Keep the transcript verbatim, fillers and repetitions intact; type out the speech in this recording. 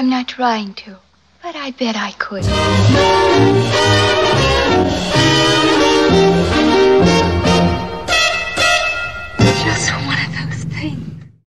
I'm not trying to, but I bet I could.